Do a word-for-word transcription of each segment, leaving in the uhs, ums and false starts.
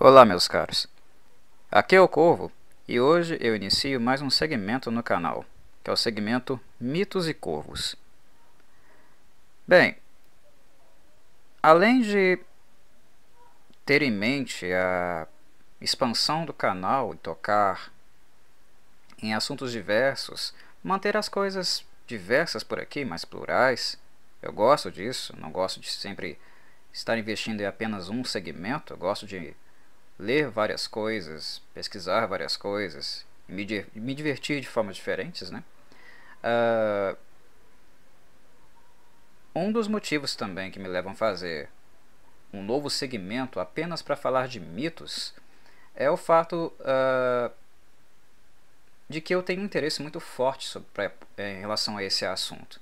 Olá, meus caros, aqui é o Corvo e hoje eu inicio mais um segmento no canal, que é o segmento Mitos e Corvos. Bem, além de ter em mente a expansão do canal e tocar em assuntos diversos, manter as coisas diversas por aqui, mais plurais, eu gosto disso, não gosto de sempre estar investindo em apenas um segmento, eu gosto de ler várias coisas, pesquisar várias coisas, me, me divertir de formas diferentes, né? Uh, um dos motivos também que me levam a fazer um novo segmento apenas para falar de mitos é o fato uh, de que eu tenho um interesse muito forte sobre, pra, em relação a esse assunto.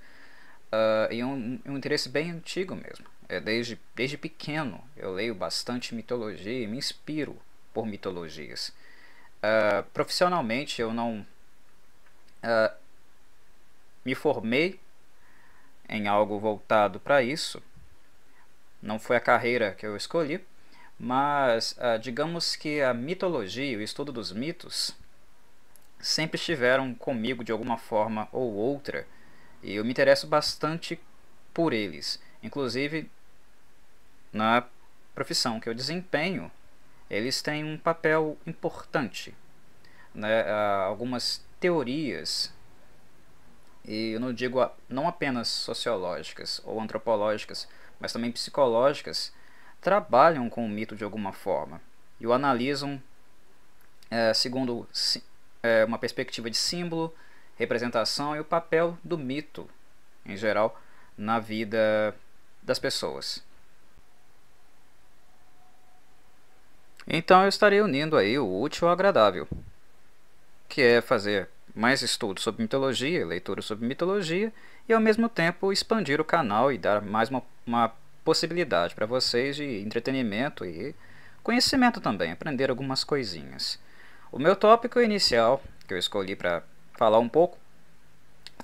Uh, e um, um interesse bem antigo mesmo. É desde, desde pequeno eu leio bastante mitologia e me inspiro por mitologias. Uh, profissionalmente eu não uh, me formei em algo voltado para isso, não foi a carreira que eu escolhi, mas uh, digamos que a mitologia, o estudo dos mitos, sempre estiveram comigo de alguma forma ou outra e eu me interesso bastante por eles, inclusive na profissão que eu desempenho, eles têm um papel importante, né? Algumas teorias, e eu não digo a, não apenas sociológicas ou antropológicas, mas também psicológicas, trabalham com o mito de alguma forma e o analisam é, segundo é, uma perspectiva de símbolo, representação e o papel do mito, em geral, na vida das pessoas. Então eu estarei unindo aí o útil ao agradável, que é fazer mais estudos sobre mitologia, leitura sobre mitologia, e ao mesmo tempo expandir o canal e dar mais uma, uma possibilidade para vocês de entretenimento e conhecimento também, aprender algumas coisinhas. O meu tópico inicial, que eu escolhi para falar um pouco,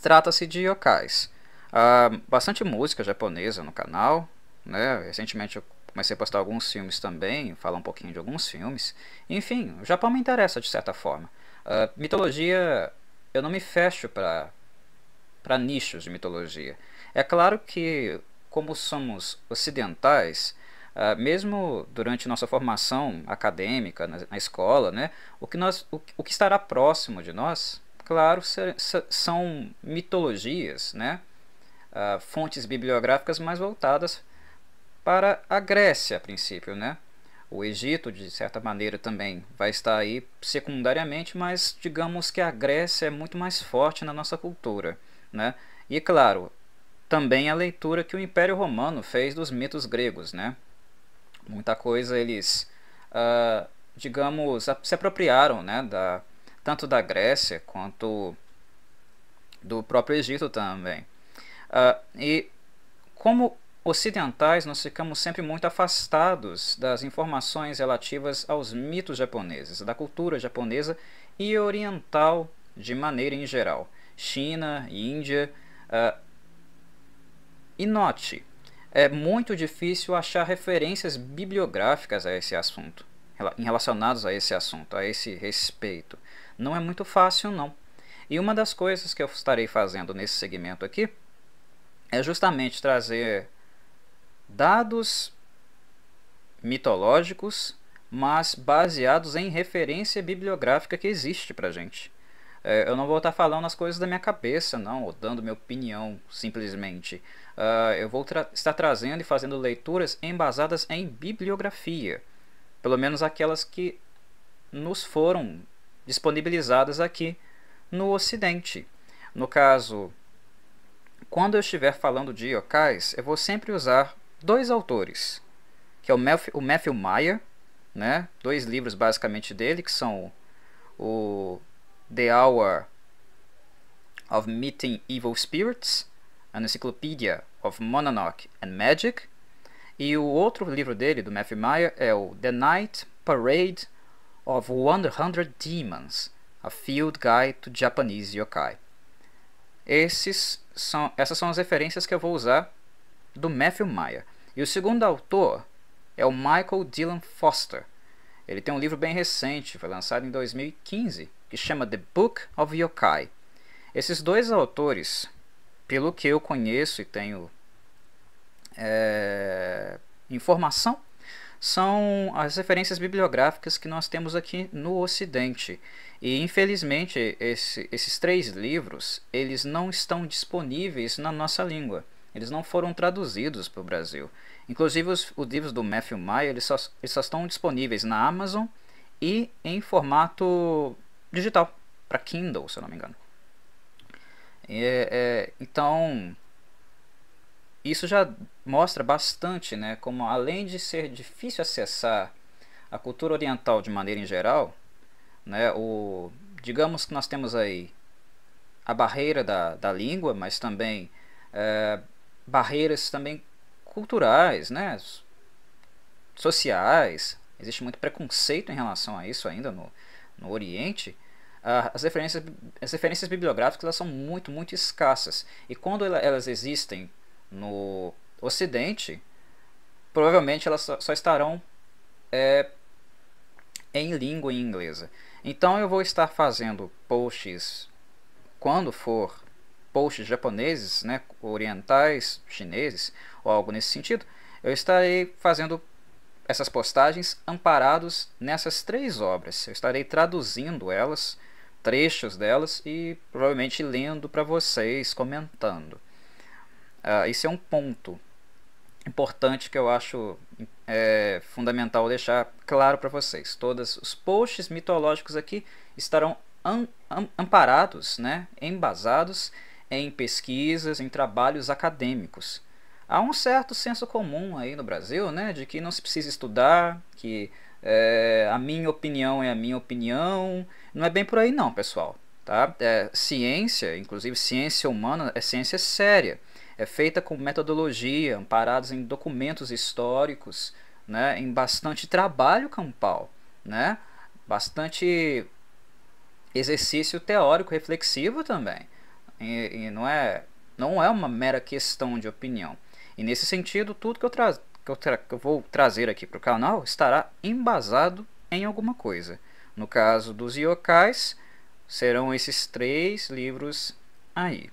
trata-se de yokais. Há bastante música japonesa no canal, né? Recentemente eu comecei a postar alguns filmes também, falar um pouquinho de alguns filmes. Enfim, o Japão me interessa de certa forma. Uh, mitologia, eu não me fecho para para nichos de mitologia. É claro que, como somos ocidentais, uh, mesmo durante nossa formação acadêmica na, na escola, né, o que nós, o, o que estará próximo de nós, claro, ser, ser, são mitologias, né? Uh, fontes bibliográficas mais voltadas para a Grécia a princípio, né? O Egito de certa maneira também vai estar aí secundariamente, mas digamos que a Grécia é muito mais forte na nossa cultura, né? E claro, também a leitura que o Império Romano fez dos mitos gregos, né? Muita coisa eles, uh, digamos, se apropriaram, né? Da, tanto da Grécia quanto do próprio Egito também. Uh, e como ocidentais, nós ficamos sempre muito afastados das informações relativas aos mitos japoneses, da cultura japonesa e oriental de maneira em geral. China, Índia. Uh, e note, é muito difícil achar referências bibliográficas a esse assunto, relacionadas a esse assunto, a esse respeito. Não é muito fácil, não. E uma das coisas que eu estarei fazendo nesse segmento aqui é justamente trazer dados mitológicos, mas baseados em referência bibliográfica que existe pra gente. É, eu não vou estar falando as coisas da minha cabeça, não, ou dando minha opinião, simplesmente. Uh, eu vou tra- estar trazendo e fazendo leituras embasadas em bibliografia, pelo menos aquelas que nos foram disponibilizadas aqui no Ocidente. No caso, quando eu estiver falando de yokais, eu vou sempre usar dois autores, que é o Matthew, o Matthew Meyer, né? Dois livros basicamente dele, que são o The Hour of Meeting Evil Spirits An Encyclopedia of Mononoke and Magic, e o outro livro dele, do Matthew Meyer, é o The Night Parade of cem Demons A Field Guide to Japanese Yokai. Esses são, essas são as referências que eu vou usar do Matthew Meyer. E o segundo autor é o Michael Dylan Foster. Ele tem um livro bem recente, foi lançado em dois mil e quinze, que chama The Book of Yokai. Esses dois autores, pelo que eu conheço e tenho é, informação, são as referências bibliográficas que nós temos aqui no Ocidente. E, infelizmente, esse, esses três livros eles não estão disponíveis na nossa língua. Eles não foram traduzidos para o Brasil. Inclusive, os, os livros do Matthew Meyer eles só, eles só estão disponíveis na Amazon e em formato digital, para Kindle, se eu não me engano. É, é, então, isso já mostra bastante, né, como além de ser difícil acessar a cultura oriental de maneira em geral, né, o, digamos que nós temos aí a barreira da, da língua, mas também é, barreiras também culturais, né, sociais. Existe muito preconceito em relação a isso ainda no, no Oriente. As referências, as referências bibliográficas elas são muito, muito escassas. E quando elas existem no Ocidente, provavelmente elas só estarão é, em língua inglesa. Então eu vou estar fazendo posts, quando for posts japoneses, né, orientais, chineses, ou algo nesse sentido, eu estarei fazendo essas postagens amparados nessas três obras. Eu estarei traduzindo elas, trechos delas e provavelmente lendo para vocês, comentando. Uh, esse é um ponto importante que eu acho é, fundamental deixar claro para vocês. Todos os posts mitológicos aqui estarão am, am, amparados, né, embasados em pesquisas, em trabalhos acadêmicos. Há um certo senso comum aí no Brasil, né, de que não se precisa estudar, que é, a minha opinião é a minha opinião. Não é bem por aí não, pessoal. Tá? É, ciência, inclusive ciência humana, é ciência séria. É feita com metodologia, amparados em documentos históricos, né, em bastante trabalho campal, né, bastante exercício teórico reflexivo também. E, e não, é, não é uma mera questão de opinião. E nesse sentido, tudo que eu, tra que eu, tra que eu vou trazer aqui para o canal estará embasado em alguma coisa. No caso dos yokais, serão esses três livros aí.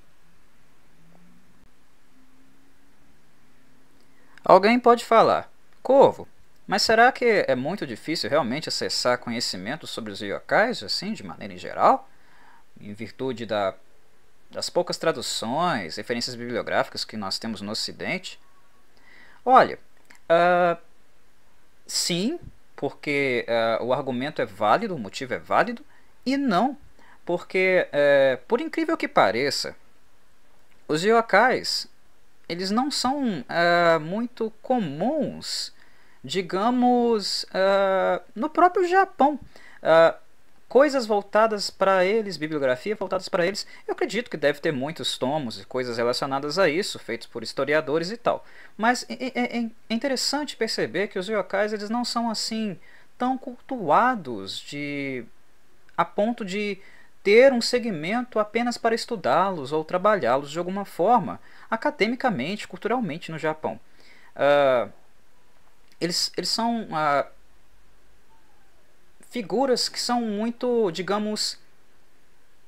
Alguém pode falar, Corvo, mas será que é muito difícil realmente acessar conhecimento sobre os yokais, assim, de maneira em geral? Em virtude da, das poucas traduções, referências bibliográficas que nós temos no Ocidente? Olha, uh, sim, porque uh, o argumento é válido, o motivo é válido, e não, porque, uh, por incrível que pareça, os yokais eles não são uh, muito comuns, digamos, uh, no próprio Japão. Uh, coisas voltadas para eles, bibliografia voltadas para eles, eu acredito que deve ter muitos tomos e coisas relacionadas a isso, feitos por historiadores e tal. Mas é, é, é interessante perceber que os yokais eles não são assim tão cultuados de, a ponto de ter um segmento apenas para estudá-los ou trabalhá-los de alguma forma, academicamente, culturalmente no Japão. Uh, eles, eles são uh, figuras que são muito, digamos,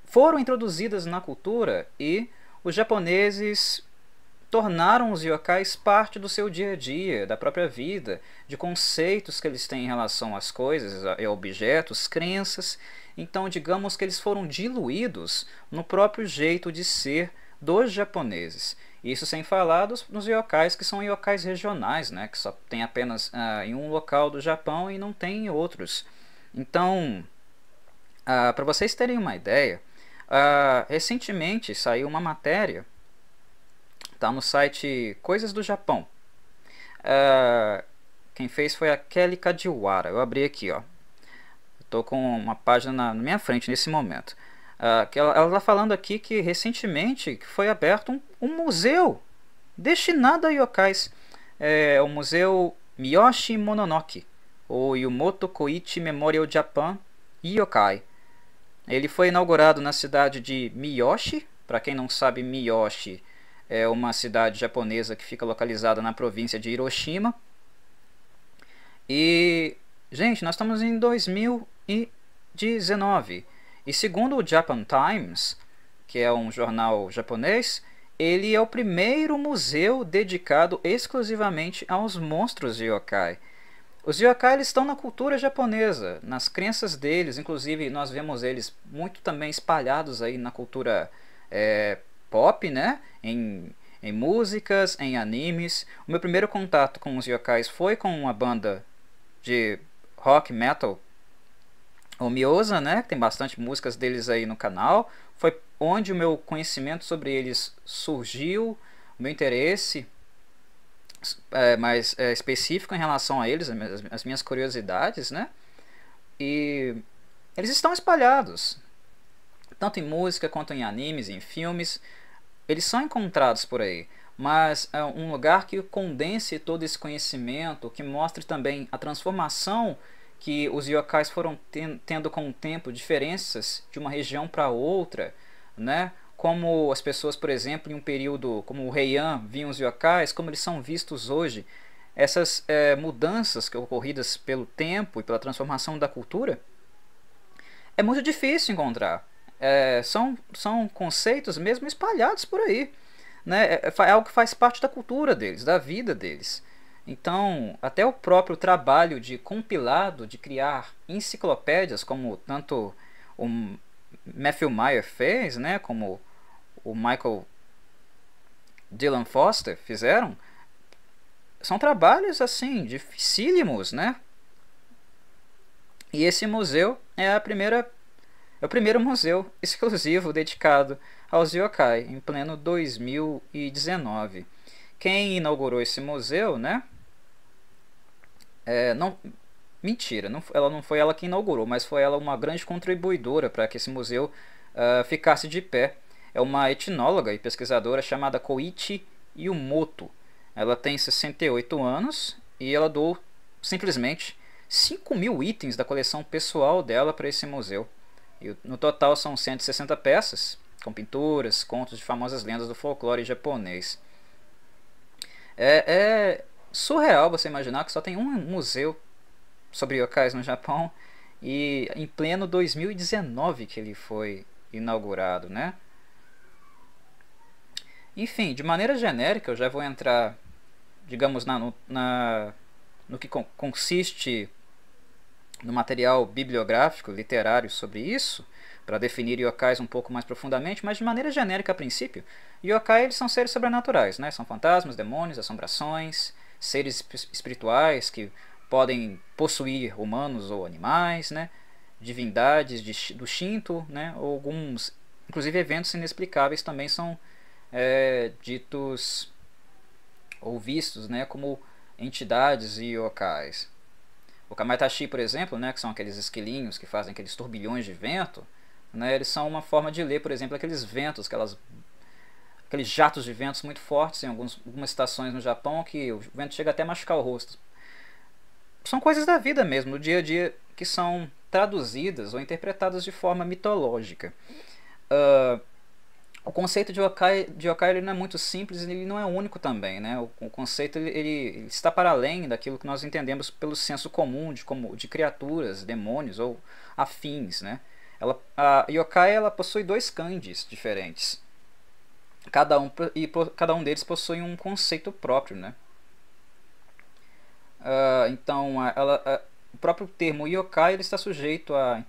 foram introduzidas na cultura e os japoneses tornaram os yokais parte do seu dia a dia, da própria vida, de conceitos que eles têm em relação às coisas, a objetos, crenças. Então, digamos que eles foram diluídos no próprio jeito de ser dos japoneses. Isso sem falar dos, dos yokais, que são yokais regionais, né, que só tem apenas ah, em um local do Japão e não tem em outros. Então, ah, para vocês terem uma ideia, ah, recentemente saiu uma matéria, está no site Coisas do Japão. Uh, quem fez foi a Kelly Kajiwara. Eu abri aqui, ó. Estou com uma página na minha frente nesse momento. Uh, que ela está falando aqui que recentemente foi aberto um, um museu destinado a yokais. É o Museu Miyoshi Mononoke, ou Yumoto Koichi Memorial Japan Yokai. Ele foi inaugurado na cidade de Miyoshi. Para quem não sabe, Miyoshi é uma cidade japonesa que fica localizada na província de Hiroshima. E Gente, nós estamos em dois mil e dezenove e, segundo o Japan Times, que é um jornal japonês, ele é o primeiro museu dedicado exclusivamente aos monstros yokai. Os yokai eles estão na cultura japonesa, nas crenças deles, inclusive nós vemos eles muito também espalhados aí na cultura é, pop, né? Em, em músicas, em animes. O meu primeiro contato com os yokais foi com uma banda de rock metal, Onmyo-Za, né? Tem bastante músicas deles aí no canal. Foi onde o meu conhecimento sobre eles surgiu, o meu interesse é, mais é, específico em relação a eles, as, as minhas curiosidades, né? E eles estão espalhados, tanto em música quanto em animes, em filmes. Eles são encontrados por aí. Mas é um lugar que condense todo esse conhecimento, que mostre também a transformação que os yokais foram tendo com o tempo, diferenças de uma região para outra, né? Como as pessoas, por exemplo, em um período como o Heian viam os yokais, como eles são vistos hoje. Essas é, mudanças que ocorridas pelo tempo e pela transformação da cultura, é muito difícil encontrar. É, são, são conceitos mesmo espalhados por aí. Né? É algo que faz parte da cultura deles, da vida deles. Então, até o próprio trabalho de compilado, de criar enciclopédias, como tanto o Matthew Meyer fez, né? Como o Michael Dylan Foster fizeram, são trabalhos assim, dificílimos, né? E esse museu é a primeira... é o primeiro museu exclusivo dedicado aos yokai, em pleno dois mil e dezenove. Quem inaugurou esse museu, né? É, não, mentira, não, ela não foi ela que inaugurou, mas foi ela uma grande contribuidora para que esse museu uh, ficasse de pé. É uma etnóloga e pesquisadora chamada Koichi Yumoto. Ela tem sessenta e oito anos e ela doou simplesmente cinco mil itens da coleção pessoal dela para esse museu. E no total são cento e sessenta peças, com pinturas, contos de famosas lendas do folclore japonês. É, é surreal você imaginar que só tem um museu sobre yokais no Japão e em pleno dois mil e dezenove que ele foi inaugurado, né? Enfim, de maneira genérica eu já vou entrar, digamos, na, no, na, no que consiste... no material bibliográfico, literário sobre isso, para definir yokais um pouco mais profundamente, mas de maneira genérica a princípio, yokai eles são seres sobrenaturais, né? São fantasmas, demônios, assombrações, seres espirituais que podem possuir humanos ou animais, né? Divindades de, do Shinto, né? Alguns, inclusive eventos inexplicáveis também são é, ditos ou vistos, né? Como entidades yokais. O kamaitachi, por exemplo, né, que são aqueles esquilinhos que fazem aqueles turbilhões de vento, né, eles são uma forma de ler, por exemplo, aqueles ventos, aquelas, aqueles jatos de ventos muito fortes em alguns, algumas estações no Japão, que o vento chega até a machucar o rosto. São coisas da vida mesmo, do dia a dia, que são traduzidas ou interpretadas de forma mitológica. Uh, o conceito de yokai, de yokai ele não é muito simples, ele não é único também, né? O, o conceito ele, ele está para além daquilo que nós entendemos pelo senso comum de, como, de criaturas, demônios ou afins, né? Ela, a yokai ela possui dois kanjis diferentes, cada um, e cada um deles possui um conceito próprio, né? Uh, então ela, a, o próprio termo yokai ele está sujeito a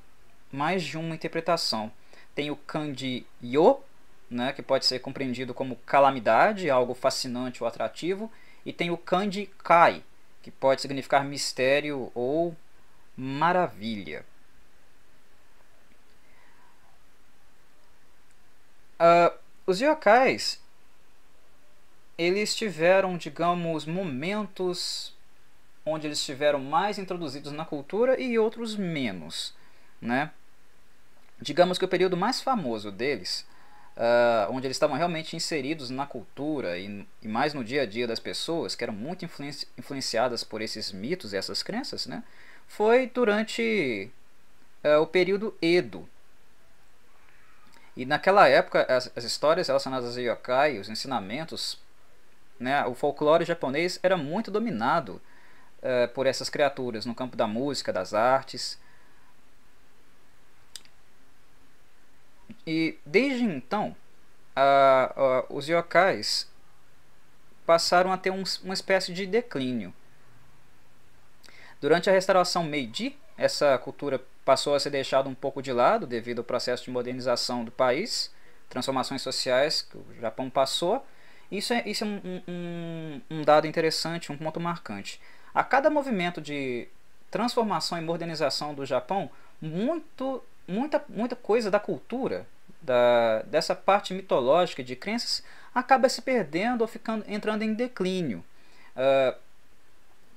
mais de uma interpretação. Tem o kanji yo, né, que pode ser compreendido como calamidade, algo fascinante ou atrativo, e tem o kanji kai, que pode significar mistério ou maravilha. Uh, os yokais, eles tiveram, digamos, momentos onde eles estiveram mais introduzidos na cultura e outros menos, né? Digamos que o período mais famoso deles... Uh, onde eles estavam realmente inseridos na cultura e, e mais no dia a dia das pessoas, que eram muito influenci influenciadas por esses mitos e essas crenças, né? Foi durante uh, o período Edo. E naquela época, as, as histórias relacionadas a yokai, os ensinamentos, né, o folclore japonês era muito dominado uh, por essas criaturas no campo da música, das artes. E desde então, uh, uh, os yokais passaram a ter um, uma espécie de declínio. Durante a restauração Meiji, essa cultura passou a ser deixada um pouco de lado devido ao processo de modernização do país, transformações sociais que o Japão passou. Isso é, isso é um, um, um dado interessante, um ponto marcante. A cada movimento de transformação e modernização do Japão, muito, muita, muita coisa da cultura, da, dessa parte mitológica de crenças, acaba se perdendo ou ficando, entrando em declínio. Uh,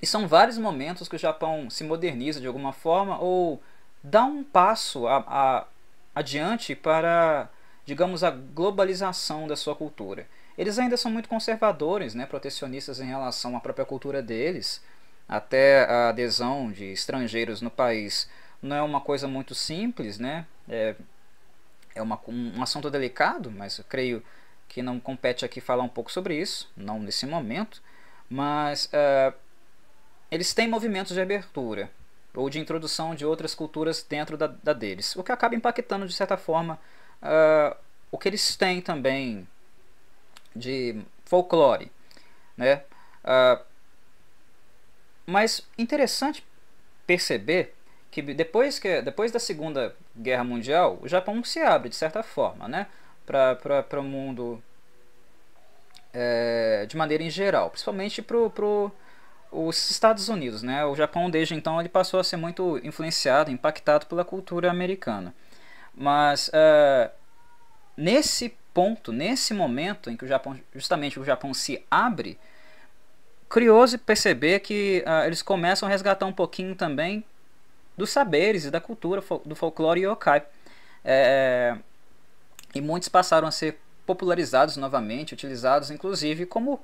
e são vários momentos que o Japão se moderniza de alguma forma ou dá um passo a, a, adiante para, digamos, a globalização da sua cultura. Eles ainda são muito conservadores, né, protecionistas em relação à própria cultura deles. Até a adesão de estrangeiros no país não é uma coisa muito simples, né? É, é uma, um assunto delicado, mas eu creio que não compete aqui falar um pouco sobre isso, não nesse momento. Mas é, eles têm movimentos de abertura ou de introdução de outras culturas dentro da, da deles, o que acaba impactando de certa forma é, o que eles têm também de folclore, né? Uh, mas interessante perceber que depois, que depois da Segunda Guerra Mundial, o Japão se abre de certa forma, né, para o mundo é, de maneira em geral, principalmente para os Estados Unidos, né? O Japão desde então ele passou a ser muito influenciado, impactado pela cultura americana. Mas uh, nesse ponto, nesse momento em que o Japão, justamente o Japão se abre, curioso perceber que uh, eles começam a resgatar um pouquinho também dos saberes e da cultura do folclore yokai. É, e muitos passaram a ser popularizados novamente, utilizados inclusive como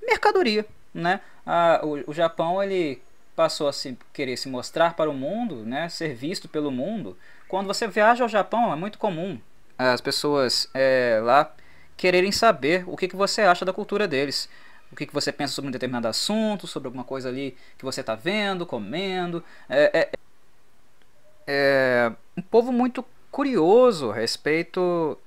mercadoria, né? Ah, o, o Japão ele passou a se, querer se mostrar para o mundo, né? Ser visto pelo mundo. Quando você viaja ao Japão é muito comum as pessoas é, lá quererem saber o que, que você acha da cultura deles, o que, que você pensa sobre um determinado assunto, sobre alguma coisa ali que você está vendo, comendo. É, é, é um povo muito curioso a respeito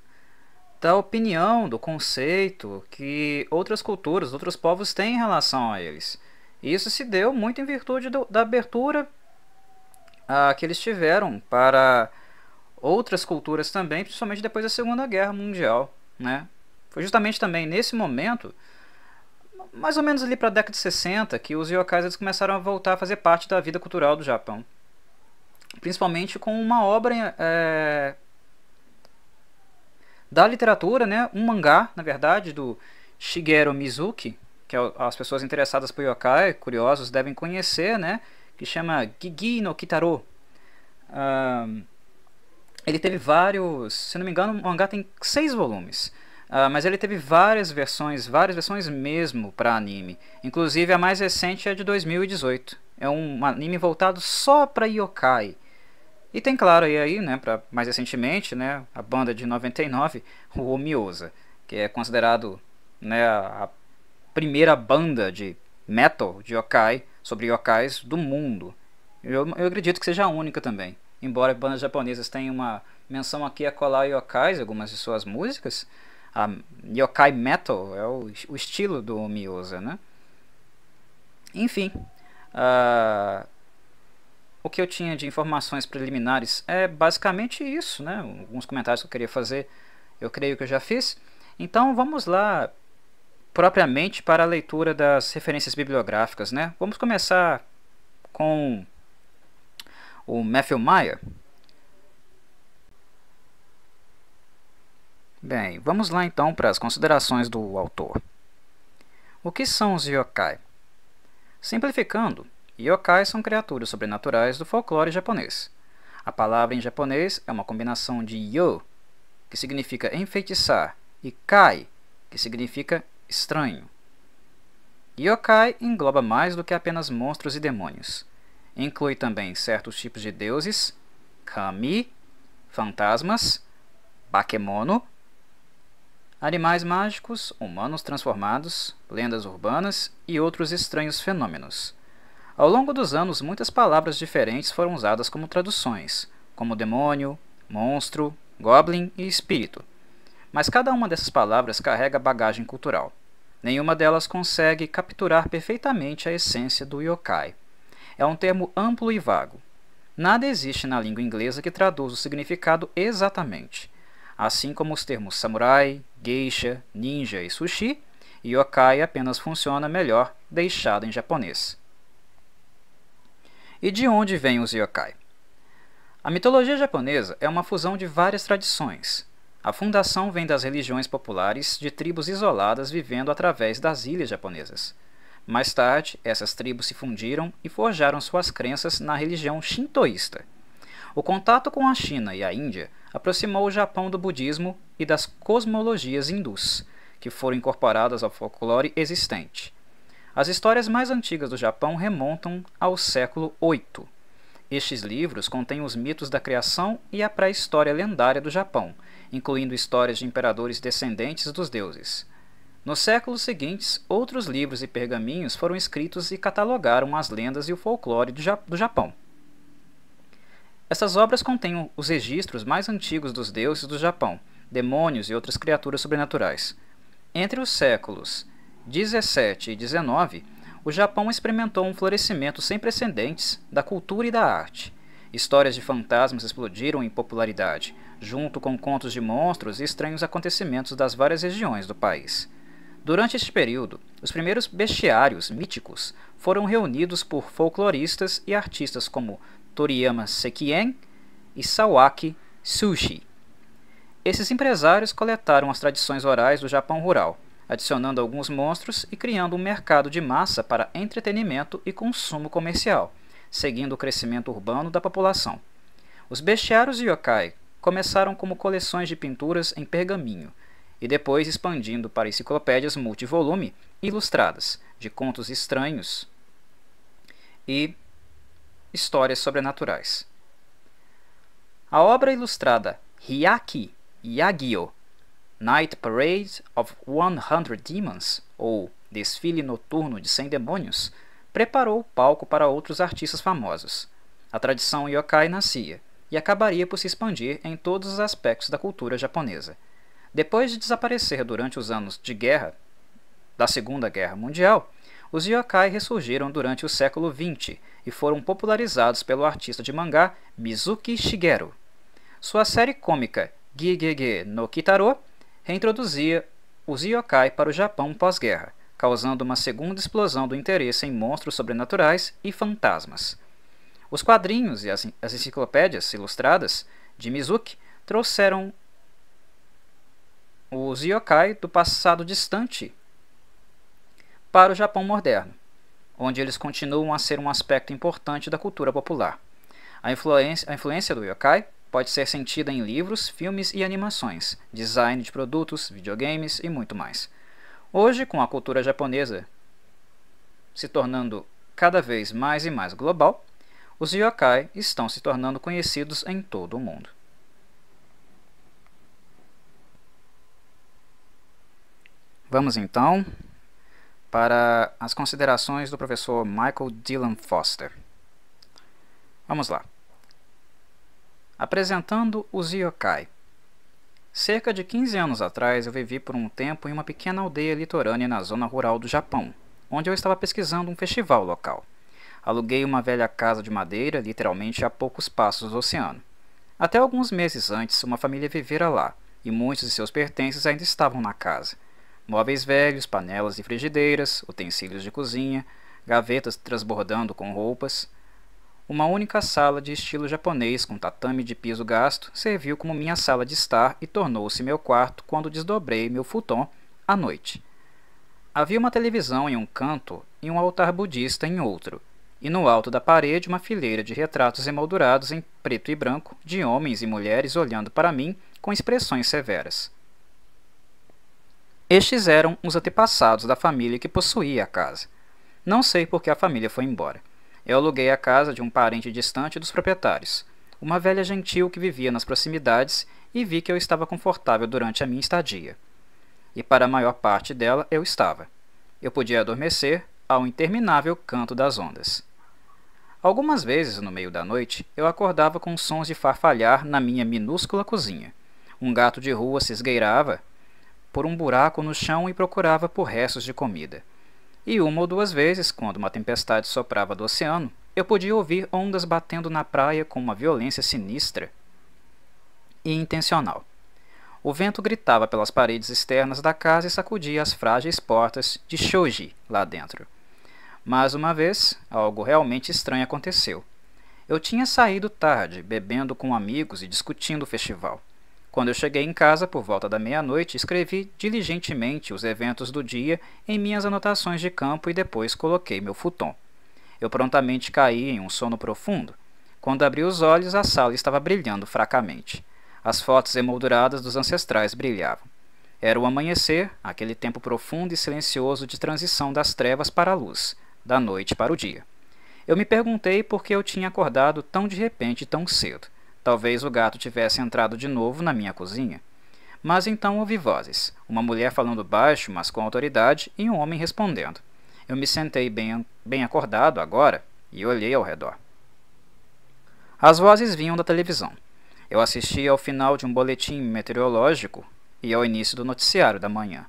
da opinião, do conceito que outras culturas, outros povos têm em relação a eles. E isso se deu muito em virtude do, da abertura a, que eles tiveram para outras culturas também, principalmente depois da Segunda Guerra Mundial, né? Foi justamente também nesse momento, mais ou menos ali para a década de sessenta, que os yokais eles começaram a voltar a fazer parte da vida cultural do Japão. Principalmente com uma obra é, da literatura, né? Um mangá, na verdade, do Shigeru Mizuki, que as pessoas interessadas por yokai, curiosos, devem conhecer, né? Que chama GeGeGe no Kitaro. Um, Ele teve vários, se não me engano, o mangá tem seis volumes. Uh, mas ele teve várias versões, várias versões mesmo para anime. Inclusive a mais recente é de dois mil e dezoito. É um anime voltado só para yokai. E tem, claro, aí, aí né, pra, mais recentemente, né, a banda de noventa e nove, o Onmyo-Za, que é considerado, né, a primeira banda de metal, de yokai, sobre yokais do mundo. Eu, eu acredito que seja a única também. Embora bandas japonesas tenham uma menção aqui a colar yokais, algumas de suas músicas, a yokai metal é o, o estilo do Onmyo-Za, né? Enfim, uh, o que eu tinha de informações preliminares é basicamente isso, né? Alguns comentários que eu queria fazer, eu creio que eu já fiz. Então vamos lá propriamente para a leitura das referências bibliográficas, né? Vamos começar com o Matthew Meyer. Bem, vamos lá então para as considerações do autor. O que são os yokai? Simplificando, yokai são criaturas sobrenaturais do folclore japonês. A palavra em japonês é uma combinação de yo, que significa enfeitiçar, e kai, que significa estranho. Yokai engloba mais do que apenas monstros e demônios. Inclui também certos tipos de deuses, kami, fantasmas, bakemono, animais mágicos, humanos transformados, lendas urbanas e outros estranhos fenômenos. Ao longo dos anos, muitas palavras diferentes foram usadas como traduções, como demônio, monstro, goblin e espírito. Mas cada uma dessas palavras carrega bagagem cultural. Nenhuma delas consegue capturar perfeitamente a essência do yokai. É um termo amplo e vago. Nada existe na língua inglesa que traduz o significado exatamente. Assim como os termos samurai, geisha, ninja e sushi, yokai apenas funciona melhor deixado em japonês. E de onde vêm os yokai? A mitologia japonesa é uma fusão de várias tradições. A fundação vem das religiões populares de tribos isoladas vivendo através das ilhas japonesas. Mais tarde, essas tribos se fundiram e forjaram suas crenças na religião shintoísta. O contato com a China e a Índia aproximou o Japão do budismo e das cosmologias hindus, que foram incorporadas ao folclore existente. As histórias mais antigas do Japão remontam ao século oito. Estes livros contêm os mitos da criação e a pré-história lendária do Japão, incluindo histórias de imperadores descendentes dos deuses. Nos séculos seguintes, outros livros e pergaminhos foram escritos e catalogaram as lendas e o folclore do Japão. Essas obras contêm os registros mais antigos dos deuses do Japão, demônios e outras criaturas sobrenaturais. Entre os séculos dezessete e dezenove, o Japão experimentou um florescimento sem precedentes da cultura e da arte. Histórias de fantasmas explodiram em popularidade, junto com contos de monstros e estranhos acontecimentos das várias regiões do país. Durante este período, os primeiros bestiários míticos foram reunidos por folcloristas e artistas como Toriyama Sekien e Sawaki Sushi. Esses empresários coletaram as tradições orais do Japão rural, adicionando alguns monstros e criando um mercado de massa para entretenimento e consumo comercial, seguindo o crescimento urbano da população. Os bestiários yokai começaram como coleções de pinturas em pergaminho, e depois expandindo para enciclopédias multivolume ilustradas, de contos estranhos e histórias sobrenaturais. A obra ilustrada Hyakki Yagyo, Night Parade of cem Demons, ou Desfile Noturno de cem Demônios, preparou o palco para outros artistas famosos. A tradição yokai nascia, e acabaria por se expandir em todos os aspectos da cultura japonesa. Depois de desaparecer durante os anos de guerra, da Segunda Guerra Mundial, os yokai ressurgiram durante o século vinte e foram popularizados pelo artista de mangá Mizuki Shigeru. Sua série cômica GeGeGe no Kitaro reintroduzia os yokai para o Japão pós-guerra, causando uma segunda explosão do interesse em monstros sobrenaturais e fantasmas. Os quadrinhos e as enciclopédias ilustradas de Mizuki trouxeram os yokai do passado distante para o Japão moderno, onde eles continuam a ser um aspecto importante da cultura popular. A influência, a influência do yokai pode ser sentida em livros, filmes e animações, design de produtos, videogames e muito mais. Hoje, com a cultura japonesa se tornando cada vez mais e mais global, os yokai estão se tornando conhecidos em todo o mundo. Vamos então para as considerações do professor Michael Dylan Foster. Vamos lá. Apresentando os yokai. Cerca de quinze anos atrás, eu vivi por um tempo em uma pequena aldeia litorânea na zona rural do Japão, onde eu estava pesquisando um festival local. Aluguei uma velha casa de madeira, literalmente a poucos passos do oceano. Até alguns meses antes, uma família vivera lá, e muitos de seus pertences ainda estavam na casa. Móveis velhos, panelas e frigideiras, utensílios de cozinha, gavetas transbordando com roupas. Uma única sala de estilo japonês com tatame de piso gasto serviu como minha sala de estar e tornou-se meu quarto quando desdobrei meu futon à noite. Havia uma televisão em um canto e um altar budista em outro, e no alto da parede uma fileira de retratos emoldurados em preto e branco de homens e mulheres olhando para mim com expressões severas. Estes eram os antepassados da família que possuía a casa. Não sei por que a família foi embora. Eu aluguei a casa de um parente distante dos proprietários, uma velha gentil que vivia nas proximidades, e vi que eu estava confortável durante a minha estadia. E para a maior parte dela eu estava. Eu podia adormecer ao interminável canto das ondas. Algumas vezes, no meio da noite, eu acordava com sons de farfalhar na minha minúscula cozinha. Um gato de rua se esgueirava por um buraco no chão e procurava por restos de comida. E uma ou duas vezes, quando uma tempestade soprava do oceano, eu podia ouvir ondas batendo na praia com uma violência sinistra e intencional. O vento gritava pelas paredes externas da casa e sacudia as frágeis portas de shoji lá dentro. Mas uma vez, algo realmente estranho aconteceu. Eu tinha saído tarde, bebendo com amigos e discutindo o festival. Quando eu cheguei em casa, por volta da meia-noite, escrevi diligentemente os eventos do dia em minhas anotações de campo e depois coloquei meu futon. Eu prontamente caí em um sono profundo. Quando abri os olhos, a sala estava brilhando fracamente. As fotos emolduradas dos ancestrais brilhavam. Era o amanhecer, aquele tempo profundo e silencioso de transição das trevas para a luz, da noite para o dia. Eu me perguntei por que eu tinha acordado tão de repente e tão cedo. Talvez o gato tivesse entrado de novo na minha cozinha. Mas então ouvi vozes, uma mulher falando baixo, mas com autoridade, e um homem respondendo. Eu me sentei bem, bem acordado agora e olhei ao redor. As vozes vinham da televisão. Eu assistia ao final de um boletim meteorológico e ao início do noticiário da manhã.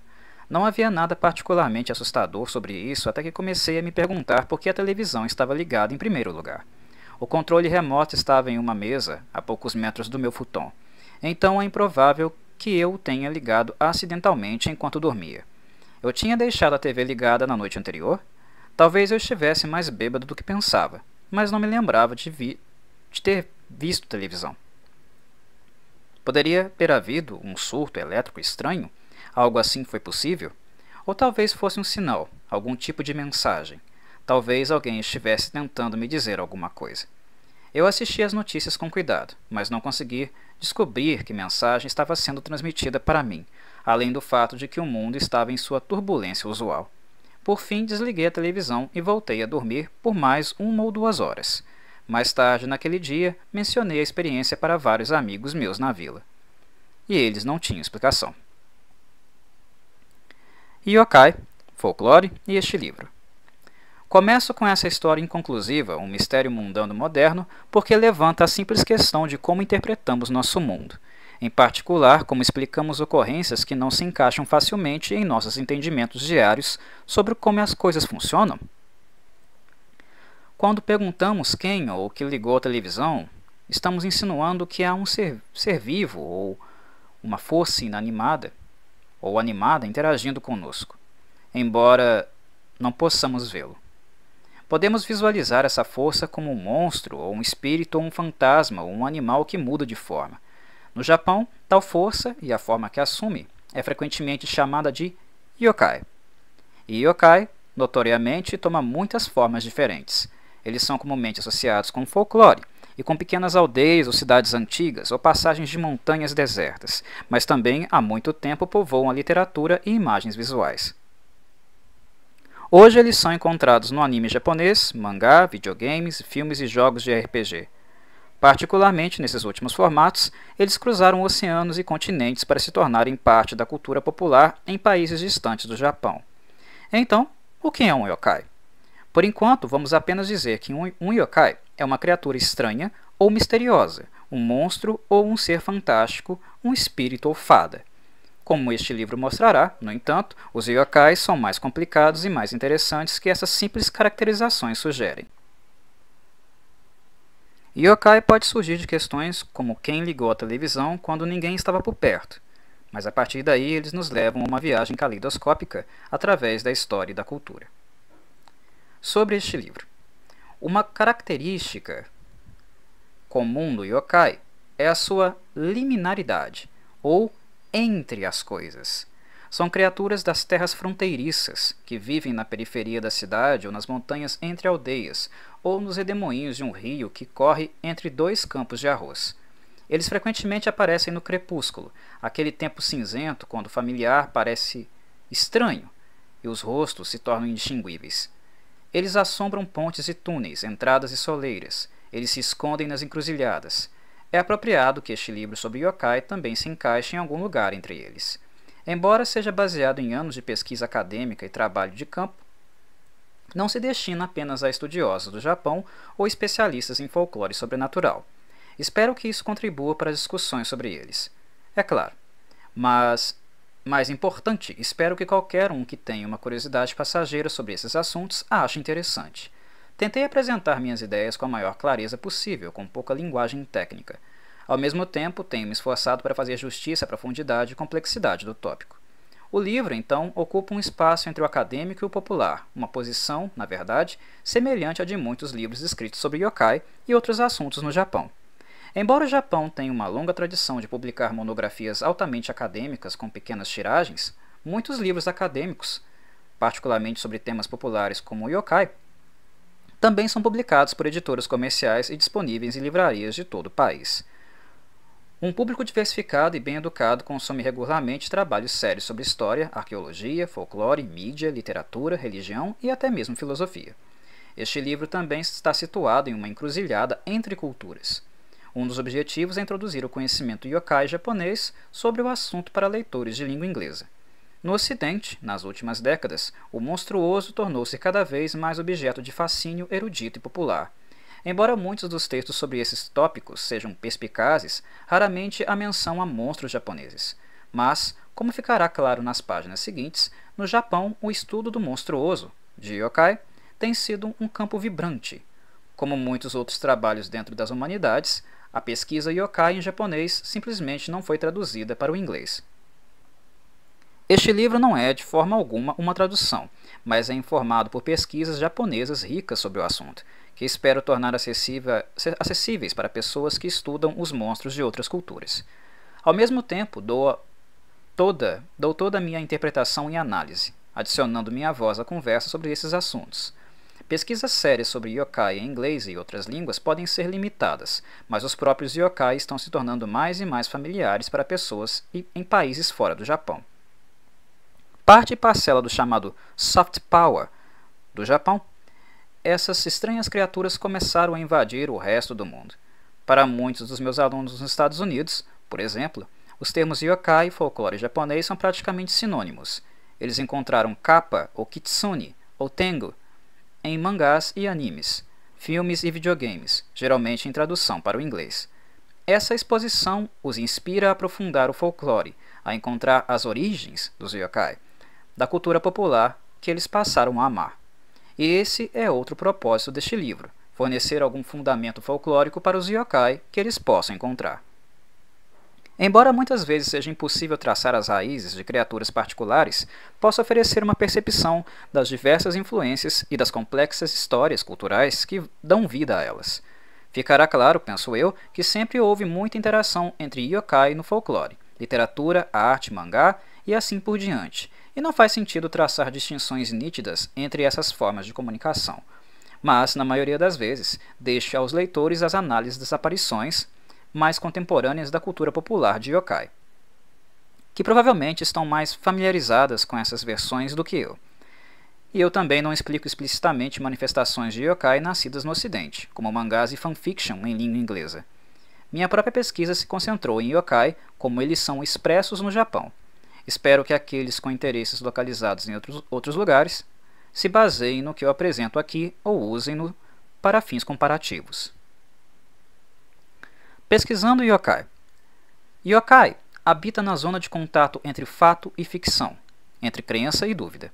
Não havia nada particularmente assustador sobre isso até que comecei a me perguntar por que a televisão estava ligada em primeiro lugar. O controle remoto estava em uma mesa a poucos metros do meu futon. Então é improvável que eu o tenha ligado acidentalmente enquanto dormia. Eu tinha deixado a tê vê ligada na noite anterior? Talvez eu estivesse mais bêbado do que pensava, mas não me lembrava de, vi de ter visto televisão. Poderia ter havido um surto elétrico estranho? Algo assim foi possível? Ou talvez fosse um sinal, algum tipo de mensagem. Talvez alguém estivesse tentando me dizer alguma coisa. Eu assisti às notícias com cuidado, mas não consegui descobrir que mensagem estava sendo transmitida para mim, além do fato de que o mundo estava em sua turbulência usual. Por fim, desliguei a televisão e voltei a dormir por mais uma ou duas horas. Mais tarde naquele dia, mencionei a experiência para vários amigos meus na vila. E eles não tinham explicação. Yokai, folclore e este livro. Começo com essa história inconclusiva, um mistério mundano moderno, porque levanta a simples questão de como interpretamos nosso mundo. Em particular, como explicamos ocorrências que não se encaixam facilmente em nossos entendimentos diários sobre como as coisas funcionam. Quando perguntamos quem ou o que ligou a televisão, estamos insinuando que há um ser, ser vivo ou uma força inanimada ou animada interagindo conosco, embora não possamos vê-lo. Podemos visualizar essa força como um monstro ou um espírito ou um fantasma ou um animal que muda de forma. No Japão, tal força e a forma que assume é frequentemente chamada de yokai. E yokai, notoriamente, toma muitas formas diferentes. Eles são comumente associados com folclore e com pequenas aldeias ou cidades antigas ou passagens de montanhas desertas, mas também há muito tempo povoam a literatura e imagens visuais. Hoje eles são encontrados no anime japonês, mangá, videogames, filmes e jogos de R P G. Particularmente nesses últimos formatos, eles cruzaram oceanos e continentes para se tornarem parte da cultura popular em países distantes do Japão. Então, o que é um yokai? Por enquanto, vamos apenas dizer que um yokai é uma criatura estranha ou misteriosa, um monstro ou um ser fantástico, um espírito ou fada. Como este livro mostrará, no entanto, os yokais são mais complicados e mais interessantes que essas simples caracterizações sugerem. Yokai pode surgir de questões como quem ligou a televisão quando ninguém estava por perto, mas a partir daí eles nos levam a uma viagem caleidoscópica através da história e da cultura. Sobre este livro, uma característica comum do yokai é a sua liminaridade, ou entre as coisas. São criaturas das terras fronteiriças, que vivem na periferia da cidade ou nas montanhas entre aldeias, ou nos redemoinhos de um rio que corre entre dois campos de arroz. Eles frequentemente aparecem no crepúsculo, aquele tempo cinzento quando o familiar parece estranho e os rostos se tornam indistinguíveis. Eles assombram pontes e túneis, entradas e soleiras. Eles se escondem nas encruzilhadas. É apropriado que este livro sobre yokai também se encaixe em algum lugar entre eles. Embora seja baseado em anos de pesquisa acadêmica e trabalho de campo, não se destina apenas a estudiosos do Japão ou especialistas em folclore sobrenatural. Espero que isso contribua para as discussões sobre eles. É claro. Mas, mais importante, espero que qualquer um que tenha uma curiosidade passageira sobre esses assuntos a ache interessante. Tentei apresentar minhas ideias com a maior clareza possível, com pouca linguagem técnica. Ao mesmo tempo, tenho me esforçado para fazer justiça à profundidade e complexidade do tópico. O livro, então, ocupa um espaço entre o acadêmico e o popular, uma posição, na verdade, semelhante à de muitos livros escritos sobre yokai e outros assuntos no Japão. Embora o Japão tenha uma longa tradição de publicar monografias altamente acadêmicas com pequenas tiragens, muitos livros acadêmicos, particularmente sobre temas populares como o yokai, também são publicados por editoras comerciais e disponíveis em livrarias de todo o país. Um público diversificado e bem educado consome regularmente trabalhos sérios sobre história, arqueologia, folclore, mídia, literatura, religião e até mesmo filosofia. Este livro também está situado em uma encruzilhada entre culturas. Um dos objetivos é introduzir o conhecimento yokai japonês sobre o assunto para leitores de língua inglesa. No Ocidente, nas últimas décadas, o monstruoso tornou-se cada vez mais objeto de fascínio erudito e popular. Embora muitos dos textos sobre esses tópicos sejam perspicazes, raramente há menção a monstros japoneses. Mas, como ficará claro nas páginas seguintes, no Japão o estudo do monstruoso, de yokai, tem sido um campo vibrante. Como muitos outros trabalhos dentro das humanidades, a pesquisa yokai em japonês simplesmente não foi traduzida para o inglês. Este livro não é, de forma alguma, uma tradução, mas é informado por pesquisas japonesas ricas sobre o assunto, que espero tornar acessíveis para pessoas que estudam os monstros de outras culturas. Ao mesmo tempo, dou toda, dou toda a minha interpretação e análise, adicionando minha voz à conversa sobre esses assuntos. Pesquisas sérias sobre yokai em inglês e outras línguas podem ser limitadas, mas os próprios yokai estão se tornando mais e mais familiares para pessoas em países fora do Japão. Parte e parcela do chamado soft power do Japão, essas estranhas criaturas começaram a invadir o resto do mundo. Para muitos dos meus alunos nos Estados Unidos, por exemplo, os termos yokai e folclore japonês são praticamente sinônimos. Eles encontraram kappa ou kitsune ou tengu em mangás e animes, filmes e videogames, geralmente em tradução para o inglês. Essa exposição os inspira a aprofundar o folclore, a encontrar as origens dos yokai, da cultura popular que eles passaram a amar. E esse é outro propósito deste livro, fornecer algum fundamento folclórico para os yokai que eles possam encontrar. Embora muitas vezes seja impossível traçar as raízes de criaturas particulares, posso oferecer uma percepção das diversas influências e das complexas histórias culturais que dão vida a elas. Ficará claro, penso eu, que sempre houve muita interação entre yokai no folclore, literatura, arte, mangá e assim por diante, e não faz sentido traçar distinções nítidas entre essas formas de comunicação. Mas, na maioria das vezes, deixo aos leitores as análises das aparições mais contemporâneas da cultura popular de yokai, que provavelmente estão mais familiarizadas com essas versões do que eu. E eu também não explico explicitamente manifestações de yokai nascidas no Ocidente, como mangás e fanfiction em língua inglesa. Minha própria pesquisa se concentrou em yokai como eles são expressos no Japão. Espero que aqueles com interesses localizados em outros, outros lugares se baseiem no que eu apresento aqui ou usem-no para fins comparativos. Pesquisando yokai. Yokai habita na zona de contato entre fato e ficção, entre crença e dúvida.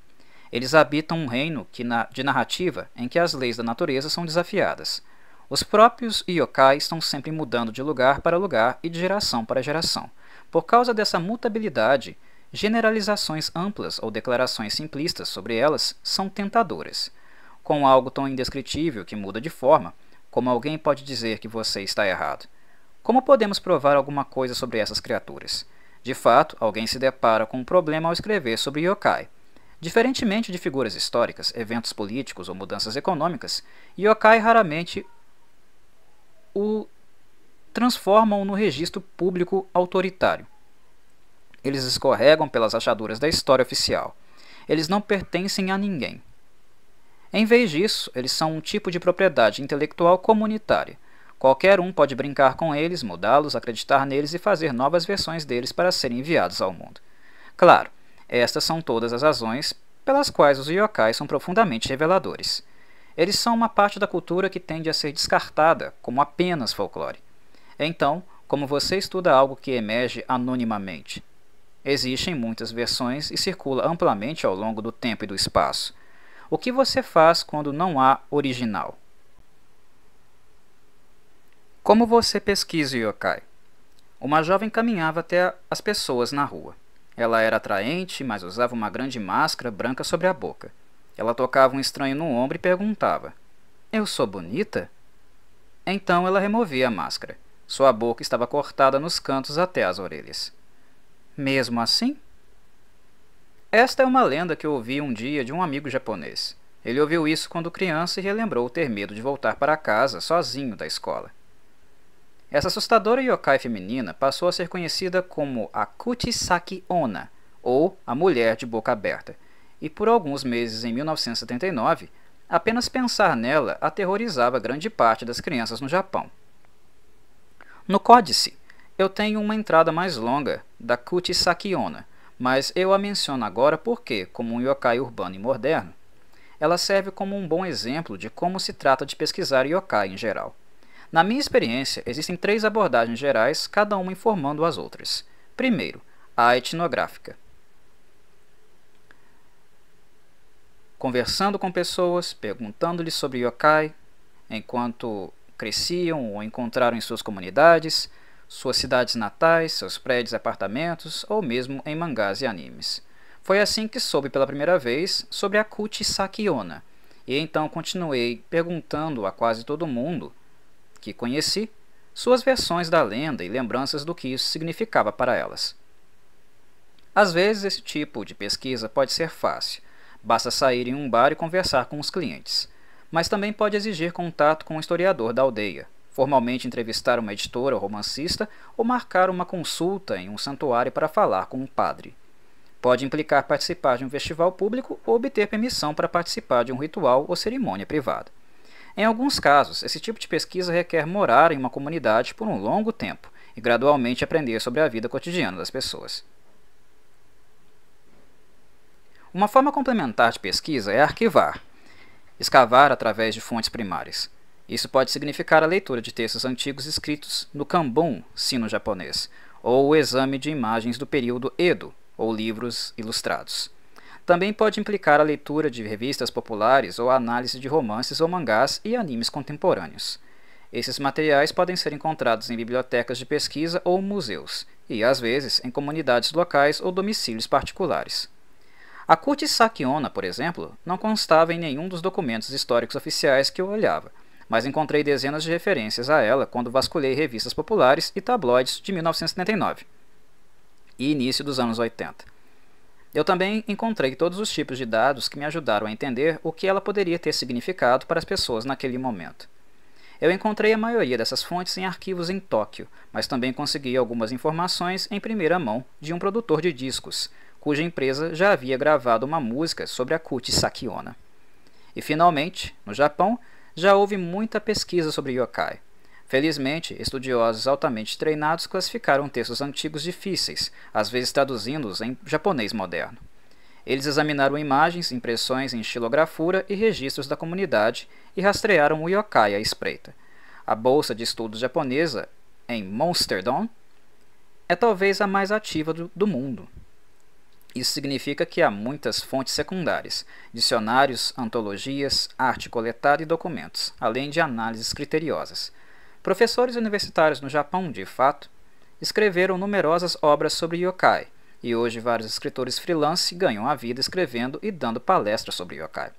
Eles habitam um reino que na, de narrativa em que as leis da natureza são desafiadas. Os próprios yokai estão sempre mudando de lugar para lugar e de geração para geração. Por causa dessa mutabilidade, generalizações amplas ou declarações simplistas sobre elas são tentadoras. Com algo tão indescritível que muda de forma, como alguém pode dizer que você está errado? Como podemos provar alguma coisa sobre essas criaturas? De fato, alguém se depara com um problema ao escrever sobre yokai. Diferentemente de figuras históricas, eventos políticos ou mudanças econômicas, yokai raramente o transformam no registro público autoritário. Eles escorregam pelas achaduras da história oficial. Eles não pertencem a ninguém. Em vez disso, eles são um tipo de propriedade intelectual comunitária. Qualquer um pode brincar com eles, mudá-los, acreditar neles e fazer novas versões deles para serem enviados ao mundo. Claro, estas são todas as razões pelas quais os yokai são profundamente reveladores. Eles são uma parte da cultura que tende a ser descartada como apenas folclore. Então, como você estuda algo que emerge anonimamente? Existem muitas versões e circula amplamente ao longo do tempo e do espaço. O que você faz quando não há original? Como você pesquisa o yokai? Uma jovem caminhava até as pessoas na rua. Ela era atraente, mas usava uma grande máscara branca sobre a boca. Ela tocava um estranho no ombro e perguntava: "Eu sou bonita?" Então ela removia a máscara. Sua boca estava cortada nos cantos até as orelhas. Mesmo assim? Esta é uma lenda que eu ouvi um dia de um amigo japonês. Ele ouviu isso quando criança e relembrou ter medo de voltar para casa sozinho da escola. Essa assustadora yokai feminina passou a ser conhecida como a Kuchisake-onna, ou a Mulher de Boca Aberta, e por alguns meses em mil novecentos e setenta e nove, apenas pensar nela aterrorizava grande parte das crianças no Japão. No códice, eu tenho uma entrada mais longa da Kuchisake-onna, mas eu a menciono agora porque, como um yokai urbano e moderno, ela serve como um bom exemplo de como se trata de pesquisar yokai em geral. Na minha experiência, existem três abordagens gerais, cada uma informando as outras. Primeiro, a etnográfica. Conversando com pessoas, perguntando-lhes sobre yokai, enquanto cresciam ou encontraram em suas comunidades, suas cidades natais, seus prédios e apartamentos, ou mesmo em mangás e animes. Foi assim que soube pela primeira vez sobre a Kuchisake-onna, e então continuei perguntando a quase todo mundo que conheci suas versões da lenda e lembranças do que isso significava para elas. Às vezes esse tipo de pesquisa pode ser fácil, basta sair em um bar e conversar com os clientes, mas também pode exigir contato com um historiador da aldeia, formalmente entrevistar uma editora ou romancista ou marcar uma consulta em um santuário para falar com um padre. Pode implicar participar de um festival público ou obter permissão para participar de um ritual ou cerimônia privada. Em alguns casos, esse tipo de pesquisa requer morar em uma comunidade por um longo tempo e gradualmente aprender sobre a vida cotidiana das pessoas. Uma forma complementar de pesquisa é arquivar, escavar através de fontes primárias. Isso pode significar a leitura de textos antigos escritos no kanbun, sino-japonês, ou o exame de imagens do período Edo, ou livros ilustrados. Também pode implicar a leitura de revistas populares ou a análise de romances ou mangás e animes contemporâneos. Esses materiais podem ser encontrados em bibliotecas de pesquisa ou museus, e às vezes em comunidades locais ou domicílios particulares. A Kuchisake-onna, por exemplo, não constava em nenhum dos documentos históricos oficiais que eu olhava, mas encontrei dezenas de referências a ela quando vasculhei revistas populares e tabloides de mil novecentos e setenta e nove e início dos anos oitenta. Eu também encontrei todos os tipos de dados que me ajudaram a entender o que ela poderia ter significado para as pessoas naquele momento. Eu encontrei a maioria dessas fontes em arquivos em Tóquio, mas também consegui algumas informações em primeira mão de um produtor de discos, cuja empresa já havia gravado uma música sobre a Kuchisake-onna. E finalmente, no Japão, já houve muita pesquisa sobre yokai. Felizmente, estudiosos altamente treinados classificaram textos antigos difíceis, às vezes traduzindo-os em japonês moderno. Eles examinaram imagens, impressões em xilografura e registros da comunidade e rastrearam o yokai à espreita. A bolsa de estudos japonesa, em Monsterdom, é talvez a mais ativa do, do mundo. Isso significa que há muitas fontes secundárias, dicionários, antologias, arte coletada e documentos, além de análises criteriosas. Professores universitários no Japão, de fato, escreveram numerosas obras sobre yokai, e hoje vários escritores freelance ganham a vida escrevendo e dando palestras sobre yokai.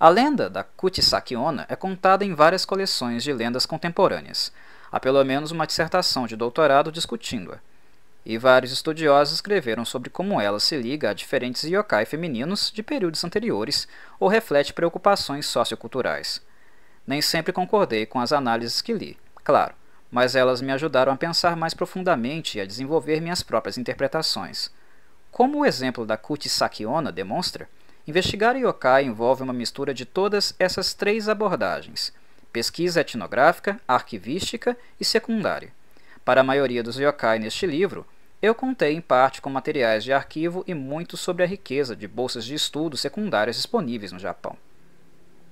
A lenda da Kuchisake-onna é contada em várias coleções de lendas contemporâneas. Há pelo menos uma dissertação de doutorado discutindo-a, e vários estudiosos escreveram sobre como ela se liga a diferentes yokai femininos de períodos anteriores ou reflete preocupações socioculturais. Nem sempre concordei com as análises que li, claro, mas elas me ajudaram a pensar mais profundamente e a desenvolver minhas próprias interpretações. Como o exemplo da Kuchisake-onna demonstra, investigar yokai envolve uma mistura de todas essas três abordagens: pesquisa etnográfica, arquivística e secundária. Para a maioria dos yokai neste livro, Eu contei em parte com materiais de arquivo e muito sobre a riqueza de bolsas de estudo secundárias disponíveis no Japão.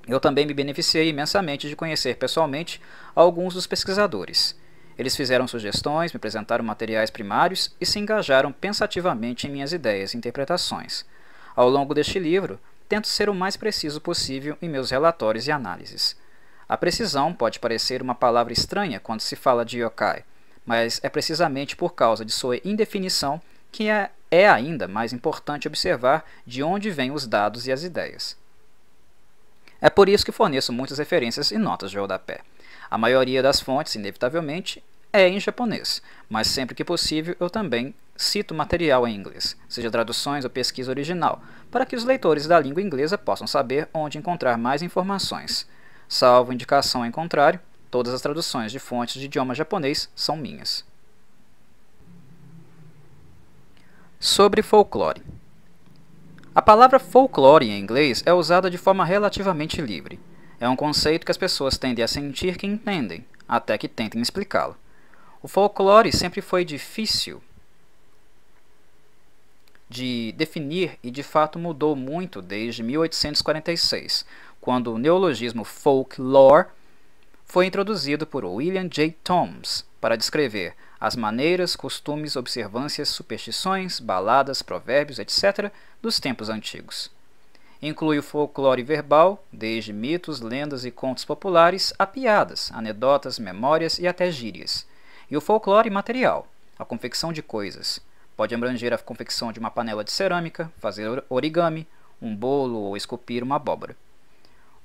Eu também me beneficiei imensamente de conhecer pessoalmente alguns dos pesquisadores. Eles fizeram sugestões, me apresentaram materiais primários e se engajaram pensativamente em minhas ideias e interpretações. Ao longo deste livro, tento ser o mais preciso possível em meus relatórios e análises. A precisão pode parecer uma palavra estranha quando se fala de yokai, mas é precisamente por causa de sua indefinição que é, é ainda mais importante observar de onde vêm os dados e as ideias. É por isso que forneço muitas referências e notas de rodapé. A maioria das fontes, inevitavelmente, é em japonês, mas sempre que possível eu também cito material em inglês, seja traduções ou pesquisa original, para que os leitores da língua inglesa possam saber onde encontrar mais informações. Salvo indicação em contrário, todas as traduções de fontes de idioma japonês são minhas. Sobre folclore. A palavra folclore em inglês é usada de forma relativamente livre. É um conceito que as pessoas tendem a sentir que entendem, até que tentem explicá-lo. O folclore sempre foi difícil de definir e de fato mudou muito desde mil oitocentos e quarenta e seis, quando o neologismo folklore foi introduzido por William J. Thomas para descrever as maneiras, costumes, observâncias, superstições, baladas, provérbios, etcétera dos tempos antigos. Inclui o folclore verbal, desde mitos, lendas e contos populares a piadas, anedotas, memórias e até gírias. E o folclore material, a confecção de coisas. Pode abranger a confecção de uma panela de cerâmica, fazer origami, um bolo ou esculpir uma abóbora.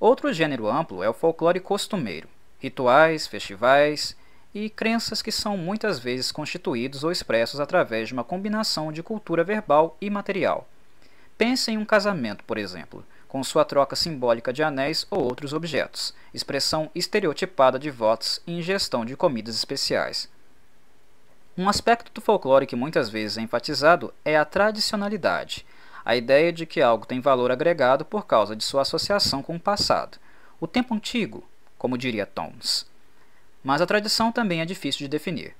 Outro gênero amplo é o folclore costumeiro. Rituais, festivais e crenças que são muitas vezes constituídos ou expressos através de uma combinação de cultura verbal e material. Pense em um casamento, por exemplo, com sua troca simbólica de anéis ou outros objetos, expressão estereotipada de votos e ingestão de comidas especiais. Um aspecto do folclore que muitas vezes é enfatizado é a tradicionalidade, a ideia de que algo tem valor agregado por causa de sua associação com o passado, o tempo antigo, como diria Thomas. Mas a tradição também é difícil de definir.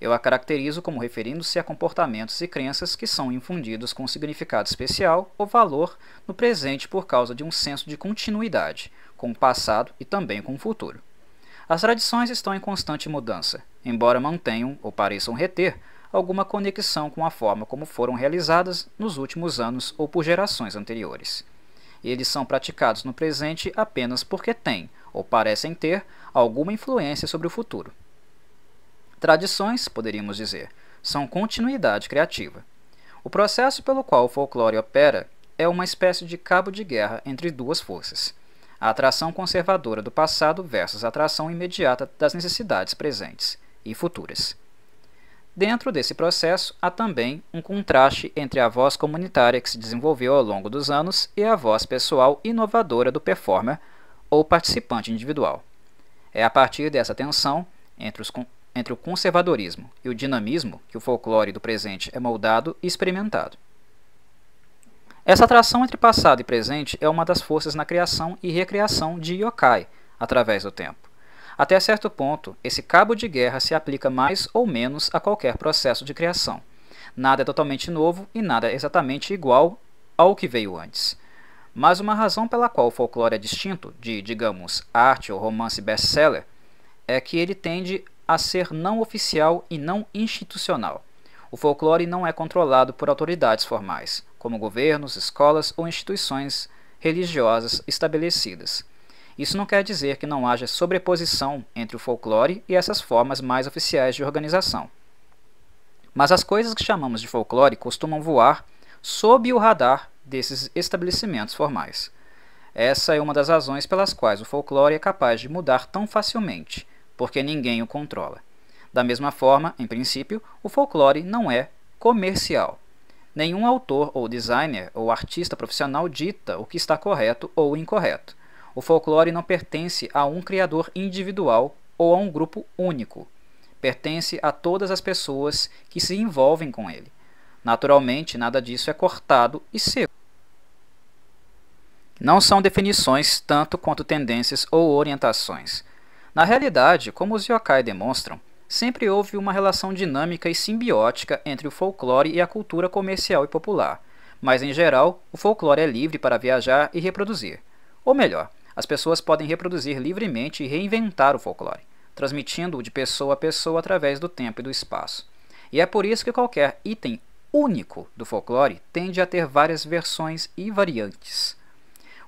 Eu a caracterizo como referindo-se a comportamentos e crenças que são infundidos com significado especial ou valor no presente por causa de um senso de continuidade com o passado e também com o futuro. As tradições estão em constante mudança, embora mantenham ou pareçam reter alguma conexão com a forma como foram realizadas nos últimos anos ou por gerações anteriores. Eles são praticados no presente apenas porque têm, ou parecem ter, alguma influência sobre o futuro. Tradições, poderíamos dizer, são continuidade criativa. O processo pelo qual o folclore opera é uma espécie de cabo de guerra entre duas forças: a atração conservadora do passado versus a atração imediata das necessidades presentes e futuras. Dentro desse processo, há também um contraste entre a voz comunitária que se desenvolveu ao longo dos anos e a voz pessoal inovadora do performer ou participante individual. É a partir dessa tensão entre, os, entre o conservadorismo e o dinamismo que o folclore do presente é moldado e experimentado. Essa atração entre passado e presente é uma das forças na criação e recriação de yokai através do tempo. Até certo ponto, esse cabo de guerra se aplica mais ou menos a qualquer processo de criação. Nada é totalmente novo e nada é exatamente igual ao que veio antes. Mas uma razão pela qual o folclore é distinto de, digamos, arte ou romance best-seller, é que ele tende a ser não oficial e não institucional. O folclore não é controlado por autoridades formais, como governos, escolas ou instituições religiosas estabelecidas. Isso não quer dizer que não haja sobreposição entre o folclore e essas formas mais oficiais de organização. Mas as coisas que chamamos de folclore costumam voar sob o radar desses estabelecimentos formais. Essa é uma das razões pelas quais o folclore é capaz de mudar tão facilmente, porque ninguém o controla. Da mesma forma, em princípio, o folclore não é comercial. Nenhum autor ou designer ou artista profissional dita o que está correto ou incorreto. O folclore não pertence a um criador individual ou a um grupo único. Pertence a todas as pessoas que se envolvem com ele. Naturalmente, nada disso é cortado e seco. Não são definições tanto quanto tendências ou orientações. Na realidade, como os yokai demonstram, sempre houve uma relação dinâmica e simbiótica entre o folclore e a cultura comercial e popular, mas em geral, o folclore é livre para viajar e reproduzir. Ou melhor, as pessoas podem reproduzir livremente e reinventar o folclore, transmitindo-o de pessoa a pessoa através do tempo e do espaço. E é por isso que qualquer item único do folclore tende a ter várias versões e variantes.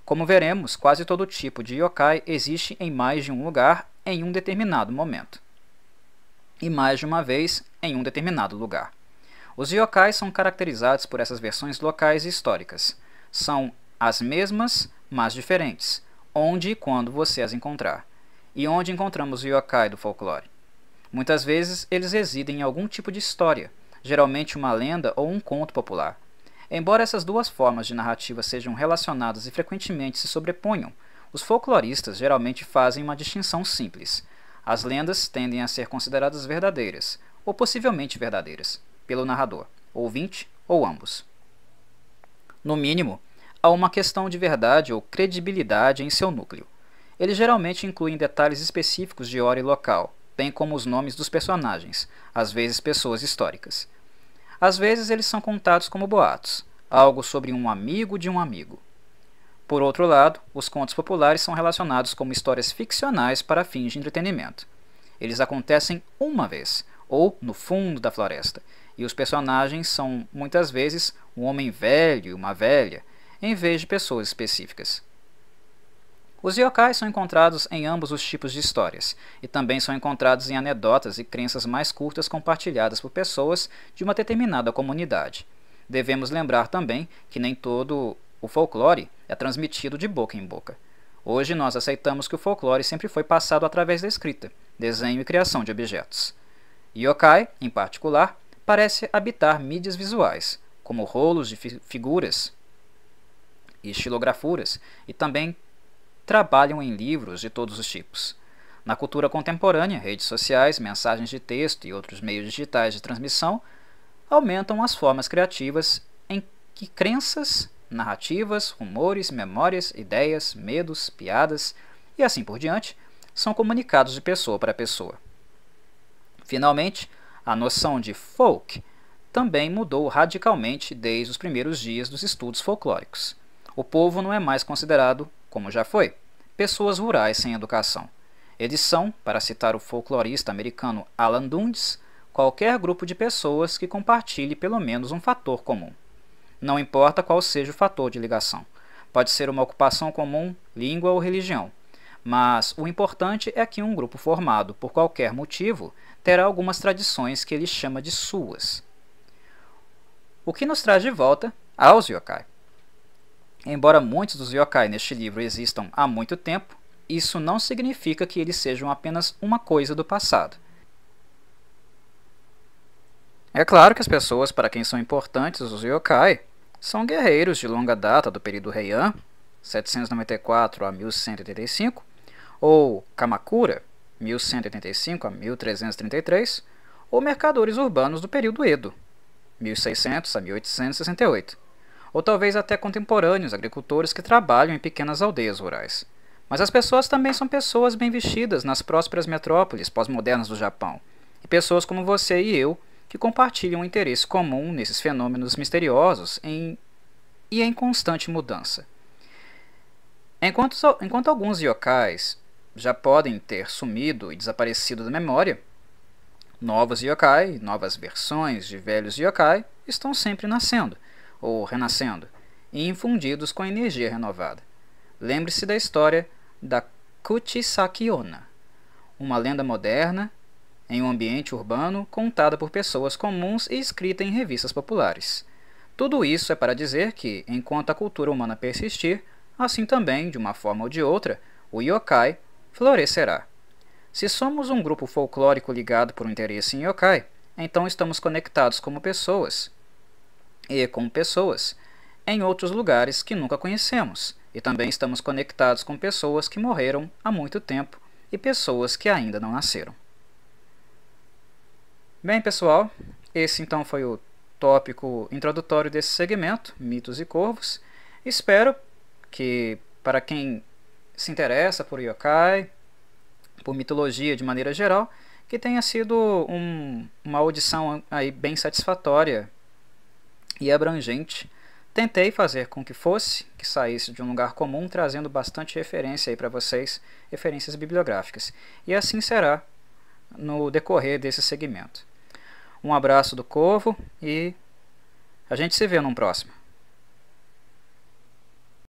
Como veremos, quase todo tipo de yokai existe em mais de um lugar em um determinado momento. E mais de uma vez em um determinado lugar. Os yokais são caracterizados por essas versões locais e históricas. São as mesmas, mas diferentes, onde e quando você as encontrar. E onde encontramos o yokai do folclore? Muitas vezes eles residem em algum tipo de história, geralmente uma lenda ou um conto popular. Embora essas duas formas de narrativa sejam relacionadas e frequentemente se sobreponham, os folcloristas geralmente fazem uma distinção simples. As lendas tendem a ser consideradas verdadeiras, ou possivelmente verdadeiras, pelo narrador, ouvinte ou ambos. No mínimo, há uma questão de verdade ou credibilidade em seu núcleo. Eles geralmente incluem detalhes específicos de hora e local, bem como os nomes dos personagens, às vezes pessoas históricas. Às vezes eles são contados como boatos, algo sobre um amigo de um amigo. Por outro lado, os contos populares são relacionados como histórias ficcionais para fins de entretenimento. Eles acontecem uma vez, ou no fundo da floresta, e os personagens são, muitas vezes, um homem velho e uma velha, em vez de pessoas específicas. Os yokai são encontrados em ambos os tipos de histórias, e também são encontrados em anedotas e crenças mais curtas compartilhadas por pessoas de uma determinada comunidade. Devemos lembrar também que nem todo o folclore é transmitido de boca em boca. Hoje nós aceitamos que o folclore sempre foi passado através da escrita, desenho e criação de objetos. Yokai, em particular, parece habitar mídias visuais, como rolos de fi- figuras e estilografuras, e também trabalham em livros de todos os tipos. Na cultura contemporânea, redes sociais, mensagens de texto e outros meios digitais de transmissão aumentam as formas criativas em que crenças, narrativas, rumores, memórias, ideias, medos, piadas e assim por diante são comunicados de pessoa para pessoa. Finalmente, a noção de folk também mudou radicalmente desde os primeiros dias dos estudos folclóricos. O povo não é mais considerado, como já foi, pessoas rurais sem educação. Eles são, para citar o folclorista americano Alan Dundes, qualquer grupo de pessoas que compartilhe pelo menos um fator comum. Não importa qual seja o fator de ligação. Pode ser uma ocupação comum, língua ou religião. Mas o importante é que um grupo formado por qualquer motivo terá algumas tradições que ele chama de suas. O que nos traz de volta aos yokai. Embora muitos dos yokai neste livro existam há muito tempo, isso não significa que eles sejam apenas uma coisa do passado. É claro que as pessoas para quem são importantes os yokai são guerreiros de longa data do período Heian, setecentos e noventa e quatro a mil cento e oitenta e cinco, ou Kamakura, mil cento e oitenta e cinco a mil trezentos e trinta e três, ou mercadores urbanos do período Edo, mil e seiscentos a mil oitocentos e sessenta e oito. Ou talvez até contemporâneos agricultores que trabalham em pequenas aldeias rurais. Mas as pessoas também são pessoas bem vestidas nas prósperas metrópoles pós-modernas do Japão, e pessoas como você e eu, que compartilham um interesse comum nesses fenômenos misteriosos em... e em constante mudança. Enquanto, enquanto alguns yokais já podem ter sumido e desaparecido da memória, novos yokai, novas versões de velhos yokai, estão sempre nascendo, ou renascendo, e infundidos com energia renovada. Lembre-se da história da Kuchisake-onna, uma lenda moderna em um ambiente urbano contada por pessoas comuns e escrita em revistas populares. Tudo isso é para dizer que, enquanto a cultura humana persistir, assim também, de uma forma ou de outra, o yokai florescerá. Se somos um grupo folclórico ligado por um interesse em yokai, então estamos conectados como pessoas, e com pessoas, em outros lugares que nunca conhecemos, e também estamos conectados com pessoas que morreram há muito tempo e pessoas que ainda não nasceram. Bem, pessoal, esse então foi o tópico introdutório desse segmento, Mitos e Corvos. Espero que, para quem se interessa por yokai, por mitologia de maneira geral, que tenha sido um, uma audição aí bem satisfatória e abrangente. Tentei fazer com que fosse, que saísse de um lugar comum, trazendo bastante referência aí para vocês, referências bibliográficas. E assim será no decorrer desse segmento. Um abraço do Corvo e a gente se vê num próximo.